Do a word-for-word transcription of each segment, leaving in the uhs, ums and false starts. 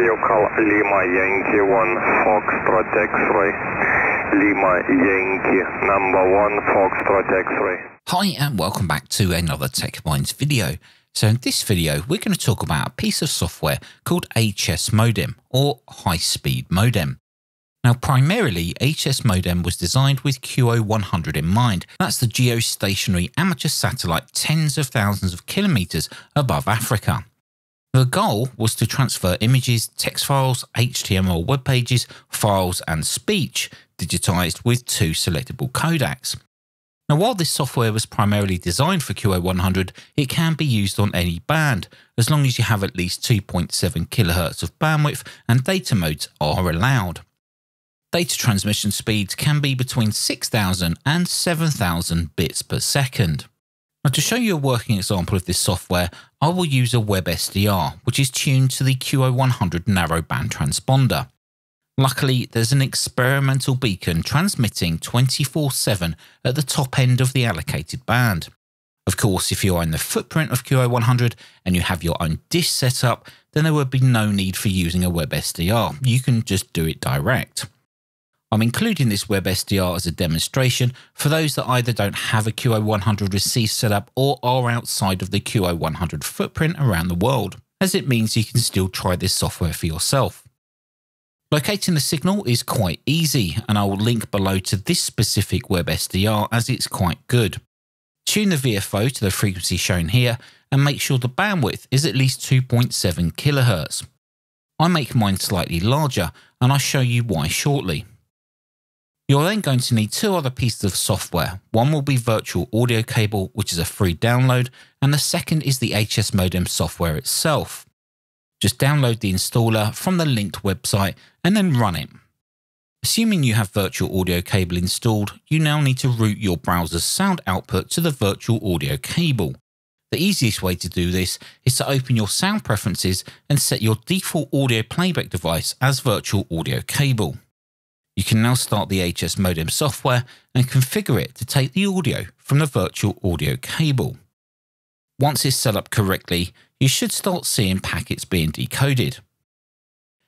Yocal Lima Yankee one Foxtrot X-ray. Lima Yankee number one Foxtrot X-ray. Hi and welcome back to another Tech Minds video. So in this video we're going to talk about a piece of software called H S Modem or High Speed Modem. Now primarily H S Modem was designed with Q O one hundred in mind. That's the geostationary amateur satellite tens of thousands of kilometers above Africa. The goal was to transfer images, text files, H T M L web pages, files and speech digitized with two selectable codecs. Now while this software was primarily designed for Q O one hundred, it can be used on any band as long as you have at least two point seven kilohertz of bandwidth and data modes are allowed. Data transmission speeds can be between six thousand and seven thousand bits per second. Now to show you a working example of this software, I will use a WebSDR, which is tuned to the Q O one hundred narrowband transponder. Luckily, there's an experimental beacon transmitting twenty-four seven at the top end of the allocated band. Of course, if you're in the footprint of Q O one hundred and you have your own dish set up, then there would be no need for using a WebSDR. You can just do it direct. I'm including this WebSDR as a demonstration for those that either don't have a Q O one hundred receive setup or are outside of the Q O one hundred footprint around the world, as it means you can still try this software for yourself. Locating the signal is quite easy, and I will link below to this specific WebSDR as it's quite good. Tune the V F O to the frequency shown here and make sure the bandwidth is at least two point seven kilohertz. I make mine slightly larger and I'll show you why shortly. You're then going to need two other pieces of software. One will be Virtual Audio Cable, which is a free download, and the second is the H S Modem software itself. Just download the installer from the linked website and then run it. Assuming you have Virtual Audio Cable installed, you now need to route your browser's sound output to the Virtual Audio Cable. The easiest way to do this is to open your sound preferences and set your default audio playback device as Virtual Audio Cable. You can now start the H S Modem software and configure it to take the audio from the Virtual Audio Cable. Once it's set up correctly, you should start seeing packets being decoded.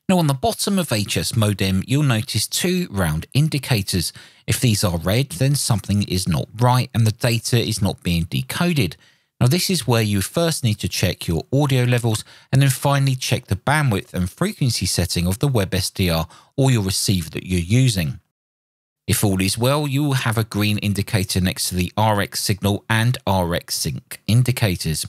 Now on the bottom of H S Modem, you'll notice two round indicators. If these are red, then something is not right and the data is not being decoded. Now this is where you first need to check your audio levels and then finally check the bandwidth and frequency setting of the WebSDR or your receiver that you're using. If all is well, you will have a green indicator next to the R X signal and R X sync indicators.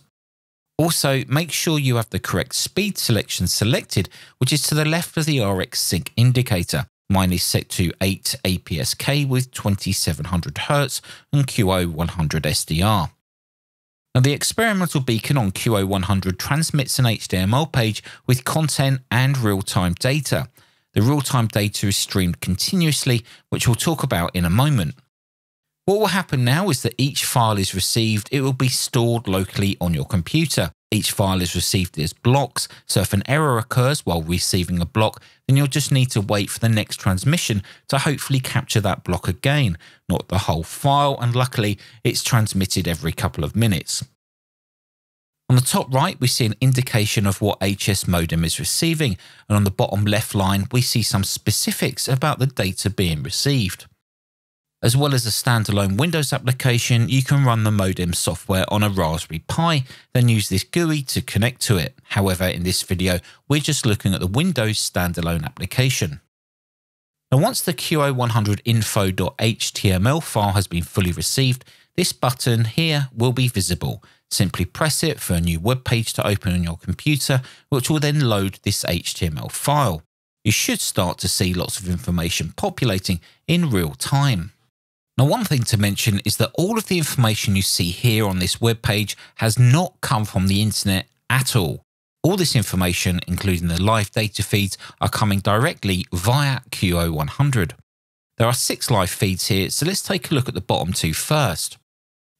Also, make sure you have the correct speed selection selected, which is to the left of the R X sync indicator. Mine is set to eight A P S K with twenty-seven hundred hertz and Q O one hundred S D R. Now the experimental beacon on Q O one hundred transmits an H T M L page with content and real-time data. The real-time data is streamed continuously, which we'll talk about in a moment. What will happen now is that each file is received, it will be stored locally on your computer. Each file is received as blocks, so if an error occurs while receiving a block, then you'll just need to wait for the next transmission to hopefully capture that block again, not the whole file, and luckily it's transmitted every couple of minutes. On the top right we see an indication of what H S Modem is receiving, and on the bottom left line we see some specifics about the data being received. As well as a standalone Windows application, you can run the modem software on a Raspberry Pi, then use this G U I to connect to it. However, in this video, we're just looking at the Windows standalone application. Now, once the Q O one hundred info dot H T M L file has been fully received, this button here will be visible. Simply press it for a new web page to open on your computer, which will then load this H T M L file. You should start to see lots of information populating in real time. Now one thing to mention is that all of the information you see here on this web page has not come from the internet at all. All this information, including the live data feeds, are coming directly via Q O one hundred. There are six live feeds here, so let's take a look at the bottom two first.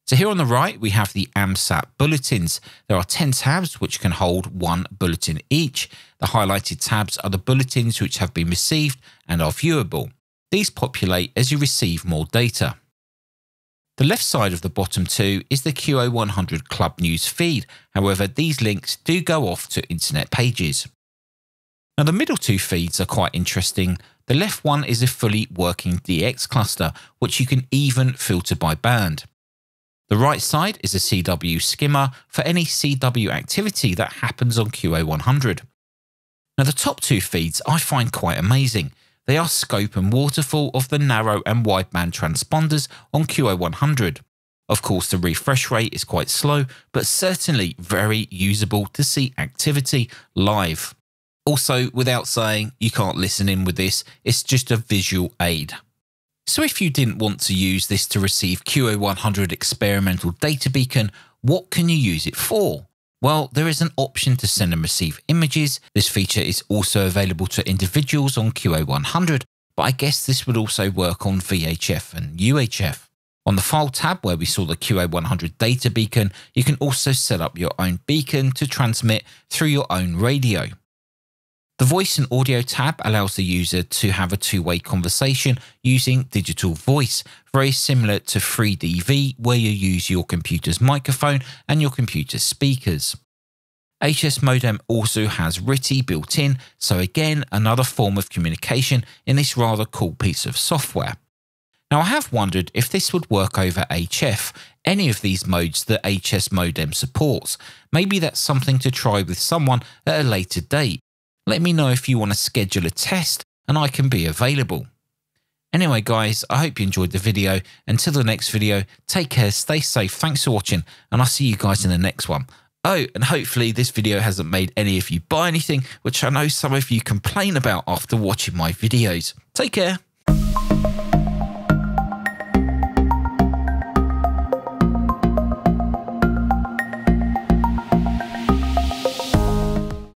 So here on the right we have the AMSAT bulletins. There are ten tabs which can hold one bulletin each. The highlighted tabs are the bulletins which have been received and are viewable. These populate as you receive more data. The left side of the bottom two is the Q O one hundred Club News feed. However, these links do go off to internet pages. Now the middle two feeds are quite interesting. The left one is a fully working D X cluster, which you can even filter by band. The right side is a C W skimmer for any C W activity that happens on Q O one hundred. Now the top two feeds I find quite amazing. They are scope and waterfall of the narrow and wideband transponders on Q O one hundred. Of course, the refresh rate is quite slow, but certainly very usable to see activity live. Also, without saying, you can't listen in with this, it's just a visual aid. So if you didn't want to use this to receive Q O one hundred experimental data beacon, what can you use it for? Well, there is an option to send and receive images. This feature is also available to individuals on Q O one hundred, but I guess this would also work on V H F and U H F. On the file tab where we saw the Q O one hundred data beacon, you can also set up your own beacon to transmit through your own radio. The voice and audio tab allows the user to have a two-way conversation using digital voice, very similar to FreeDV, where you use your computer's microphone and your computer's speakers. H S Modem also has R T T Y built in, so again, another form of communication in this rather cool piece of software. Now I have wondered if this would work over H F, any of these modes that H S Modem supports. Maybe that's something to try with someone at a later date. Let me know if you want to schedule a test and I can be available. Anyway guys, I hope you enjoyed the video. Until the next video, take care, stay safe, thanks for watching, and I'll see you guys in the next one. Oh, and hopefully this video hasn't made any of you buy anything, which I know some of you complain about after watching my videos. Take care.